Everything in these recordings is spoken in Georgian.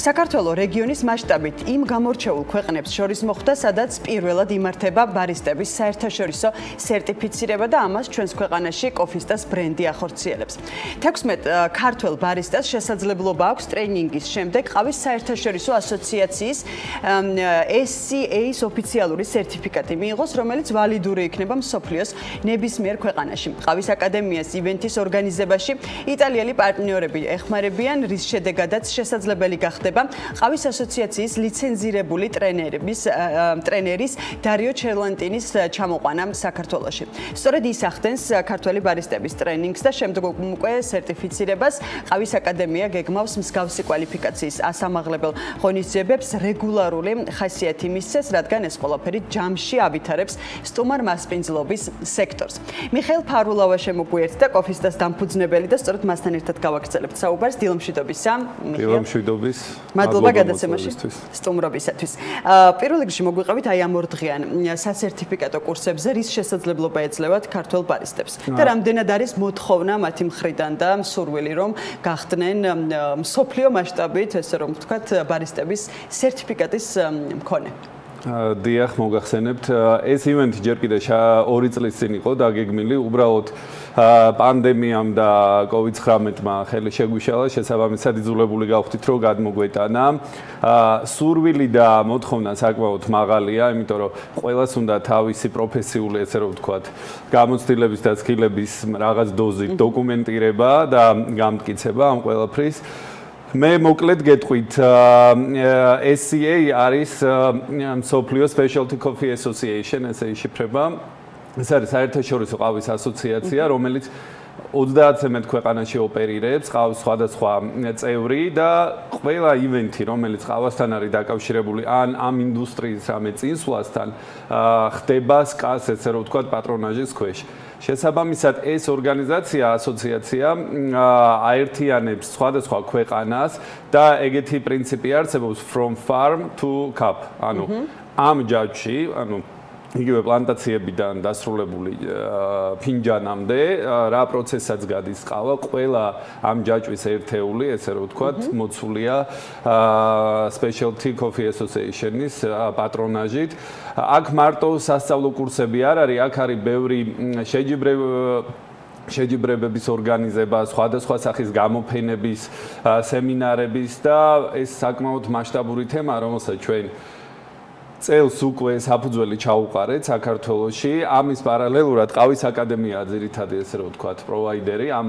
საქართველოს რეგიონის მასშტაბით იმ გამორჩეულ ქვეყნებს შორის მოხდა, სადაც პირველად იმართება ბარისტების საერთაშორისო სერტიფიცირება და ამას ჩვენს ქვეყანაში Coffee Stars ბრენდი ახორციელებს. 16 ქართველ ბარისტას შესაძლებლობა აქვს ტრენინგის შემდეგ ყავის საერთაშორისო ასოციაციის SCA-ის ოფიციალური სერტიფიკატი მიიღოს, რომელიც ვალიდური იქნება მსოფლიოს ნებისმიერ ქვეყანაში. ყავის აკადემიას ივენთის ორგანიზებაში იტალიელი პარტნიორები ეხმარებიან, რის შედეგადაც შესაძლებელი გახდება ყავის ასოციაციის ლიცენზირებული ტრენერის დარიო ჩერლანტინის ჩამოყვანა საქართველოში. სწორედ ის ახდენს ქართველი ბარისტების ტრენინგს და შემდეგ უკვე სერტიფიცირებას ყავის აკადემია გეგმავს მსგავსი კვალიფიკაციის ასამაღლებელ ღონისძიებებს რეგულარული ხასიათი მისცეს, რადგან ეს ყველაფერი ჯამში ავითარებს სტუმარ მასპინძლობის სექტორს. მიხეილ ფარულავა შემოგვიერთდა Coffee Stars დამფუძნებელი და სწორედ მასთან ერთად გავაგრძელებთ საუბარს. დილომშვიდობისა, დილომშვიდობის. მადლობა გადაცემაში სტუმრობისათვის. პირველ რიგში მოგვიყვებით აი ამ ორდღიან სასერტიფიკატო კურსებზე, რის შესაძლებლობა ეძლევათ ქართველ ბარისტებს და რამდენად არის მოთხოვნა მათი მხრიდან და მსურვილი რომ გახდნენ მსოფლიო მასშტაბით, ესე რომ ვთქვათ, ბარისტების სერტიფიკატის მქონე. Დიახ, მოგახსენებთ, ეს ივენთი ჯერ კიდე 2 წლის წინ იყო დაგეგმილი, უბრალოდ პანდემიამ და COVID-19-მა ხელი შეგვიშალა, შესაბამისად იძულებული გავხდით, რომ გადმოგვეტანა. სურვილი და მოთხოვნა საკმაოდ მაღალია, იმიტომ რომ ყველას უნდა თავისი პროფესიული, ესე რომ ვთქვათ, გამოცდილების და სკილების რაღაც დოზით დოკუმენტირება და გამტკიცება ამ ყველაფრის. მე მოკლედ გეტყვით, SCA არის მსოფლიოს Specialty Coffee Association, ესე იშიფრება. ეს არის საერთაშორისო ყავის ასოციაცია, რომელიც 30-მდე ქვეყანაში ოპერირებს, ყავს სხვადასხვა წევრი და ყველა ივენთი, რომელიც ყავასთან არის დაკავშირებული ან ამ ინდუსტრიის რამე წინსვლასთან, ხდება SCA-ს, ესე რომ ვთქვათ, პატრონაჟის ქვეშ. შესაბამისად ეს ორგანიზაცია, ასოციაცია აერთიანებს სხვადასხვა ქვეყანას და ეგეთი პრინციპი არსებობს from farm to cup. ანუ ამ ჯაჭვში, ანუ იგივე პლანტაციებიდან დასრულებული ფინჯანამდე, რა პროცესსაც გადის ყავა, ყველა ამ ჯაჭვის ერთეული, ესე რომ ვთქვათ, მოცულია Specialty Coffee Association-ის პატრონაჟით. აქ მარტო სასწავლო კურსები არ არის, აქ არის ბევრი შეჯიბრებების ორგანიზება, სხვადასხვა სახის გამოფენების, სემინარების და ეს საკმაოდ მასშტაბური თემაა, რომელსაც ჩვენ წელს უკვე საფუძველი ჩაუყარეთ საქართველოში. ამის პარალელურად ყავის აკადემია ძირითადად, ესე რომ ვთქვათ, პროვაიდერი ამ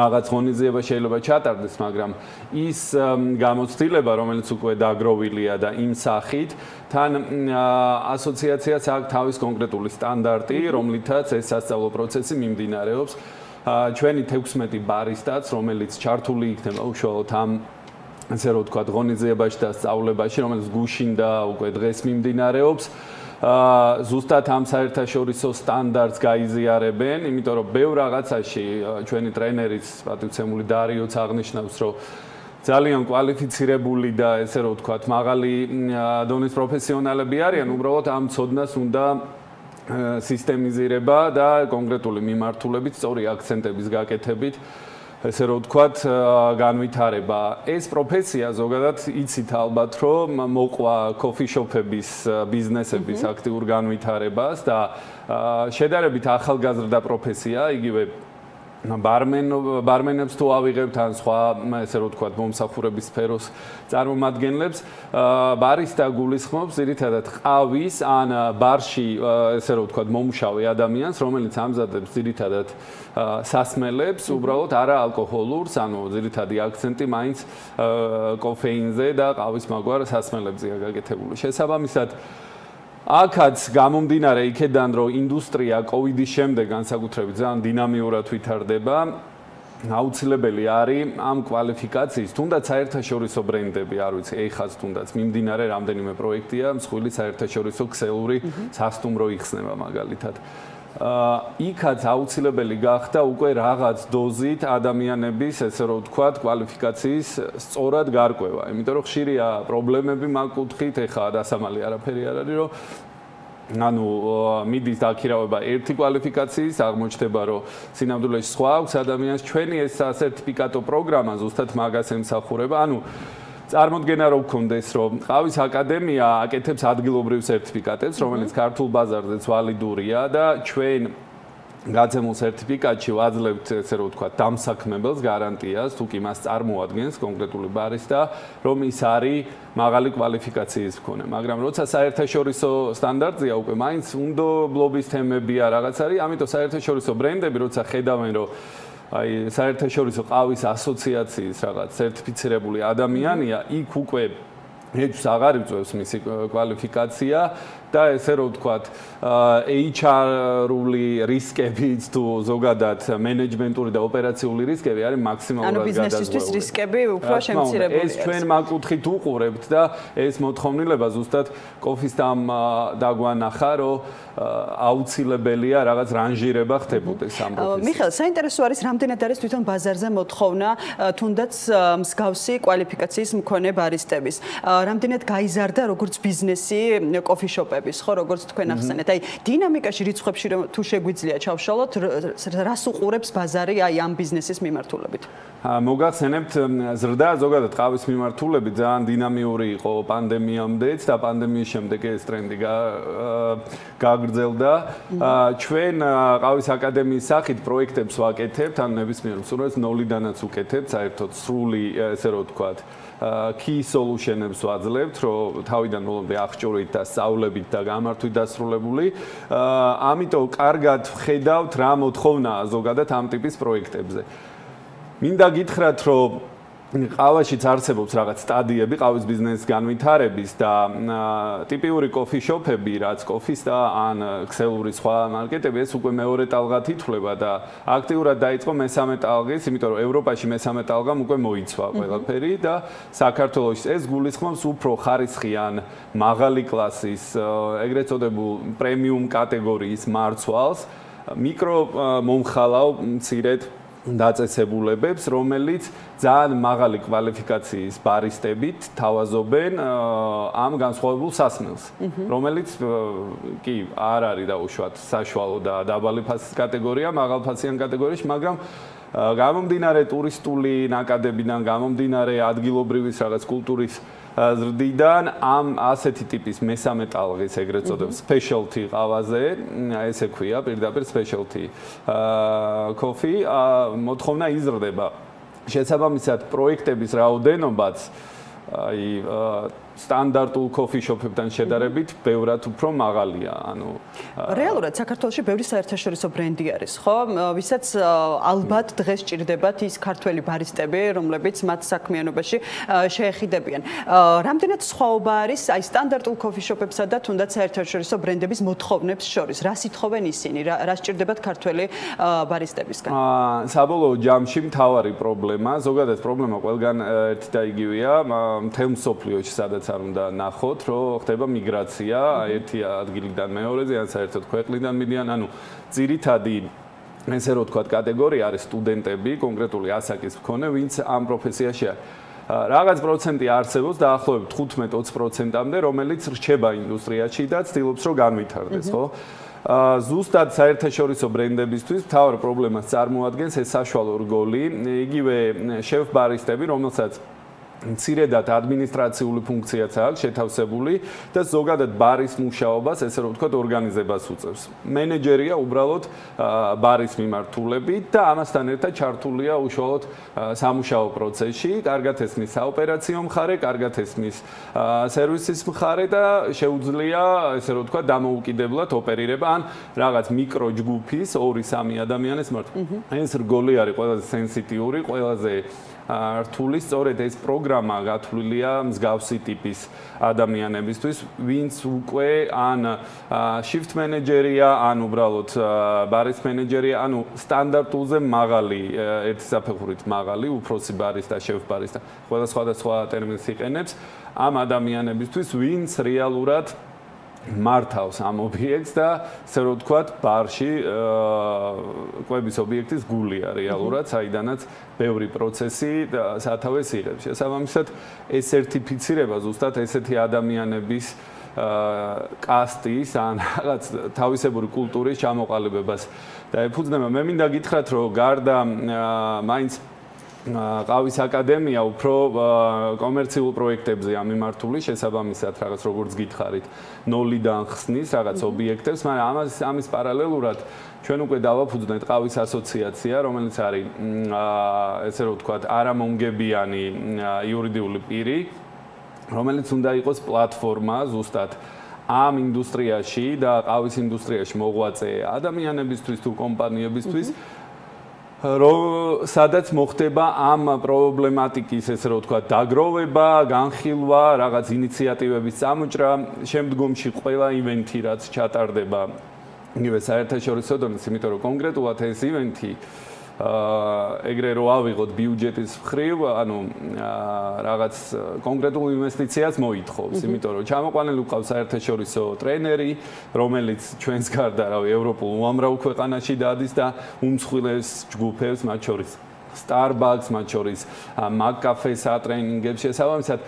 რაღაც ღონისძიება შეიძლება ჩატარდეს, მაგრამ ის გამოცდილება, რომელიც უკვე დაგროვილია და იმ სახით, თან ასოციაციას აქვს თავის კონკრეტული სტანდარტი, რომლითაც ეს სასწავლო პროცესი მიმდინარეობს. ჩვენი 16 ბარისტაც, რომელიც ჩართული იქნება უშუალოდ ამ ესე რომ ვთქვათ, ღონისძიებაში და სწავლებაში, რომელიც გუშინდა უკვე დღეს მიმდინარეობს. ზუსტად ამ საერთაშორისო სტანდარტს გაიზიარებენ, იმიტომ რომ ბევრ რაღაცაში ჩვენი ტრენერის პატივცემული დარიოც აღნიშნავს, რომ ძალიან კვალიფიცირებული და ესე რომ ვთქვათ, მაღალი დონის პროფესიონალები არიან, უბრალოდ ამ ცოდნას უნდა სისტემიზირება და კონკრეტული მიმართულებით, სწორი აქცენტების გაკეთებით ესე რომ ვთქვათ, განვითარება. ეს პროფესია ზოგადად იცით ალბათ, რომ მოყვა კოფიშოპების ბიზნესების აქტიურ განვითარებას და შედარებით ახალგაზრდა პროფესია, იგივე ბარმენებს თუ ავიღებთ ან სხვა, ესე რომ ვთქვათ, მომსახურების სფეროს წარმომადგენლებს, ბარისტა გულისხმობს ძირითადად ყავის ან ბარში, ესე რომ ვთქვათ, მომუშავე ადამიანს, რომელიც ამზადებს ძირითადად სასმელებს, უბრალოდ არაალკოჰოლურს, ანუ ძირითადი აქცენტი მაინც კოფეინზე და ყავის მაგვარ სასმელებზეა გაკეთებული. შესაბამისად, აქაც გამომდინარე იქედან, რომ ინდუსტრია COVID-ის შემდეგ განსაკუთრებით ძალიან დინამიურად ვითარდება. აუცილებელი არის ამ კვალიფიკაციის თუნდაც საერთაშორისო ბრენდები არ ვიცი ეხაც თუნდაც მიმდინარე რამდენიმე პროექტია მსხვილი საერთაშორისო ქსელური სასტუმრო იხსნება მაგალითად იქაც აუცილებელი გახდა უკვე რაღაც დოზით ადამიანების ესე რომ ვთქვათ კვალიფიკაციის სწორად გარკვევა იმიტომ რომ ხშირია პრობლემები მაგ კუთხით ეხა დასამალი არაფერი არ არის რომ ანუ მიდის დაქირავება ერთი კვალიფიკაციის აღმოჩნდება რომ სინამდვილეში სხვა აქვს ადამიანს ჩვენი ეს სერტიფიკატო პროგრამა ზუსტად მაგას ემსახურება ანუ წარმოდგენა რო გქონდეს რომ ყავის აკადემია აკეთებს ადგილობრივ სერტიფიკატებს რომელიც ქართულ ბაზარზეც ვალიდურია და ჩვენ გაცემულ სერტიფიკატში ვაძლევთ ესე რომ ვთქვა დამსაქმებელს გარანტიას თუ კი მას წარმოადგენს კონკრეტული ბარისტა რომ ის არის მაღალი კვალიფიკაციის მქონე მაგრამ როცა საერთაშორისო სტანდარტია უკვე მაინც უნდა ბლობის თემებია რაღაც არის ამიტომ საერთაშორისო ბრენდები როცა ხედავენ რომ აი საერთაშორისო ყავის ასოციაციის რაღაც სერტიფიცირებული ადამიანია იქ უკვე ეჭვს აღარ იწევს მისი კვალიფიკაცია და ესე რომ ვთქვათ HR-ული რისკებიც თუ ზოგადად მენეჯმენტური და ოპერაციული რისკები არის მაქსიმალურად გადაძლევილი. ანუ ბიზნესისთვის რისკები უფრო შემცირებულია. ეს ჩვენ მაგუთხით უყურებთ და ეს მოთხოვნილება ზუსტად კოფისტამ დაგვანახა, რომ აუცილებელია რაღაც რანჟირება ხდებოდეს ამ პროცესში. მიხეილ, საინტერესო არის რამდენად არის თვითონ ბაზარზე მოთხოვნა თუნდაც მსგავსი კვალიფიკაციის მქონე ბარისტების. Რამდენად გაიზარდა როგორც ბიზნესი კოფიშოპების ხო როგორც თქვენ ახსენეთ აი დინამიკაში რიცხვებში თუ შეგვიძლია ჩავშალოთ რას უყურებს ბაზარი აი ამ ბიზნესის მიმართულებით მოგახსენებთ ზრდა ზოგადად ყავის მიმართულებით ძალიან დინამიური იყო პანდემიამდეც და პანდემიის შემდეგ ეს ტრენდი გაგრძელდა ჩვენ ყავის აკადემიის სახით პროექტებს ვაკეთებთ ან ნებისმიერ მსურველს ნოლიდანაც უკეთებთ საერთოდ სრული ესე რომ ვთქვათ key solutions ვაძლევთ, რომ თავიდან ბოლომდე აღჭურვით და სწავლებით და გამართვით დასრულებული. ამიტომ კარგად ვხედავთ რა მოთხოვნაა ზოგადად ამ ტიპის პროექტებზე. მინდა გითხრათ, რომ ყავაშიც არსებობს რაღაც სტადიები ყავის ბიზნესის განვითარების და ტიპიური კოფიშოპები, რაც კოფისტა ან ქსელური სხვა მარკეტები, ეს უკვე მეორე ტალღად ითვლება და აქტიურად დაიწყო მესამე ტალღის, იმიტომ რომ ევროპაში მესამე ტალღამ უკვე მოიცვა ყველაფერი და საქართველოში ეს გულისხმობს უფრო ხარისხიან მაღალი კლასის, ეგრეთ წოდებულ პრემიუმ კატეგორიის მარცვალს, მიკრო მომხალავ მცირედ დაწესებულებებს, რომელიც ძალიან მაღალი კვალიფიკაციის ბარისტებით თავაზობენ ამ განსხვავებულ სასმელს, რომელიც კი არ არის დაუშვათ საშუალო და დაბალი ფასის კატეგორია, მაღალფასიან კატეგორიაში, მაგრამ გამომდინარე ტურისტული ნაკადებიდან, გამომდინარე ადგილობრივის რაღაც კულტურის ზრდიდან ამ ასეთი ტიპის მესამე ტალღის ეგრეთ წოდებს specialty ყავაზე ესე ქვია პირდაპირ specialty coffee მოთხოვნა იზრდება შესაბამისად პროექტების რაოდენობაც აი სტანდარტულ კოფიშოპებთან შედარებით ბევრად უფრო მაღალია. ანუ რეალურად საქართველოში ბევრი საერთაშორისო ბრენდი არის, ხო? ვისაც ალბათ დღეს ჭირდებათ ის ქართველი ბარისტები, რომლებიც მათ საქმიანობაში შეეხიდებიან. რამდენად სხვაობა არის აი სტანდარტულ კოფიშოპებსა და თუნდაც საერთაშორისო ბრენდების მოთხოვნებს შორის? რა სიტყვენ ისინი? რა სჭირდებათ ქართველი ბარისტებისგან? საბოლოო ჯამში მთავარი პრობლემა, ზოგადად პრობლემა ყველგან ერთი და იგივეა, მთელ მსოფლიოში სადაც არ უნდა ნახოთ, რომ ხდება მიგრაცია ერთი ადგილიდან მეორეზე, ან საერთოდ ქვეყნიდან მიდიან, ანუ ძირითადი ესე რომ ვთქვათ კატეგორია არის სტუდენტები, კონკრეტული ასაკის მქონე, ვინც ამ პროფესიაშია. Რაღაც პროცენტი არსებობს დაახლოებით 15-20%-მდე, რომელიც რჩება ინდუსტრიაში და ცდილობს რომ განვითარდეს, ხო? ზუსტად საერთაშორისო ბრენდებისთვის მთავარ პრობლემას წარმოადგენს ეს საშუალო რგოლი, იგივე შევ ბარისტები, რომელსაც მცირედად ადმინისტრაციული ფუნქციაც აქვს შეთავსებული და ზოგადად ბარის მუშაობას, ესე რომ ვთქვათ, ორგანიზებას უწევს. მენეჯერია უბრალოდ ბარის მიმართულებით და ამასთან ერთად ჩართულია უშუალოდ სამუშაო პროცესში, კარგად ესმის საოპერაციო მხარე, კარგად ესმის სერვისის მხარე და შეუძლია, ესე რომ ვთქვათ, დამოუკიდებლად ოპერირება ან რაღაც მიკროჯგუფის 2-3 ადამიანის მიმართ. ეს რგოლი არის ყველაზე სენსიტიური, ყველაზე რთული სწორედ ეს პროგრამა გათვლილია მსგავსი ტიპის ადამიანებისთვის, ვინც უკვე ან shift manager-ია, ან უბრალოდ baris manager-ია, ანუ სტანდარტულზე მაღალი, ერთი საფეხურით მაღალი, უფროსი baris და chef baris და სხვადასხვა ტერმინს იყენებს ამ ადამიანებისთვის, ვინც რეალურად მართავს ამ ობიექტს და ესე რომ ვთქვათ ბარში კვების ობიექტის გულია რეალურად საიდანაც ბევრი პროცესი სათავეს იღებს. Შესაბამისად ეს სერტიფიცირება ზუსტად ესეთი ადამიანების კასტის ან რაღაც თავისებური კულტურის ჩამოყალიბებას დაეფუძნება. მე მინდა გითხრათ რომ გარდა მაინც ყავის აკადემია უფრო კომერციულ პროექტებზე ამიმართული შესაბამისად რაღაც როგორც გითხარით ნოლიდან ხსნის რაღაც ობიექტებს, მაგრამ ამის პარალელურად ჩვენ უკვე დავაფუძნეთ ყავის ასოციაცია, რომელიც არის ესე რომ ვთქვათ არამომგებიანი იურიდიული პირი, რომელიც უნდა იყოს პლატფორმა ზუსტად ამ ინდუსტრიაში და ყავის ინდუსტრიაში მოღვაწე ადამიანებისთვის თუ კომპანიებისთვის რომ სადაც მოხდება ამ პრობლემატიკის ესე რომ ვთქვა დაგროვება, განხილვა, რაღაც ინიციატივების წამოჭრა, შემდგომში ყველა ივენთი რაც ჩატარდება იგივე საერთაშორისო დონეზე, იმიტომ რომ კონკრეტულად ეს ივენთი ეგრე რო ავიღოთ ბიუჯეტის მხრივ, ანუ რაღაც კონკრეტულ ინვესტიციას მოითხოვს, იმიტომ რომ ჩამოყალიბებული ყავს საერთაშორისო ტრენერი, რომელიც ჩვენს გარდა, რა ვიცი, ევროპულ უამრავ ქვეყანაში დადის და უმსხვილეს ჯგუფებს, მათ შორის Starbucks, მათ შორის Mac-კაფეს ატრენინგებს, შესაბამისად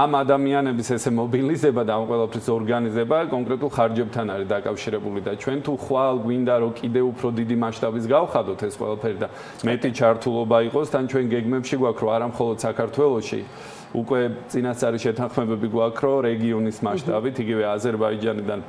ამ ადამიანების ესე მობილიზება და ამ ყველაფრის ორგანიზება კონკრეტულ ხარჯებთან არის დაკავშირებული და ჩვენ თუ ხვალ გვინდა რომ კიდევ უფრო დიდი მასშტაბის გავხადოთ ეს ყველაფერი და მეტი ჩართულობა იყოს, თან ჩვენ გეგმებში გვაქვს რომ არა მხოლოდ საქართველოში უკვე წინასწარი შეთანხმებები გვაქვს რომ რეგიონის მასშტაბით, იგივე აზერბაიჯანიდან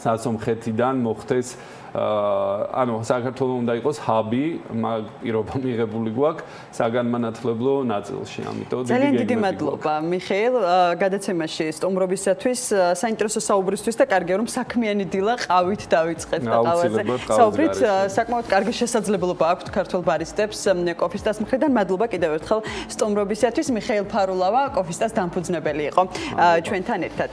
სასომხეთიდან მოხდეს ანუ საქართველოს უნდა იყოს ჰაბი, მაგ პირობა მიღებული გვაქვს საგანმანათლებლო ნაწილში, ამიტომ ძალიან დიდი მადლობა მიხეილ გადაცემაში სტუმრობისათვის, საინტერესო საუბრისთვის და კარგია რომ საქმიანი დილა ყავით დავიწყეთ და ყავაზე საუბრით, საკმაოდ კარგი შესაძლებლობა აქვს ქართულ ბარისტებს Coffee Stars მხრიდან. მადლობა კიდევ ერთხელ სტუმრობისათვის. მიხეილ ფარულავა Coffee Stars დამფუძნებელი იყო ჩვენთან ერთად.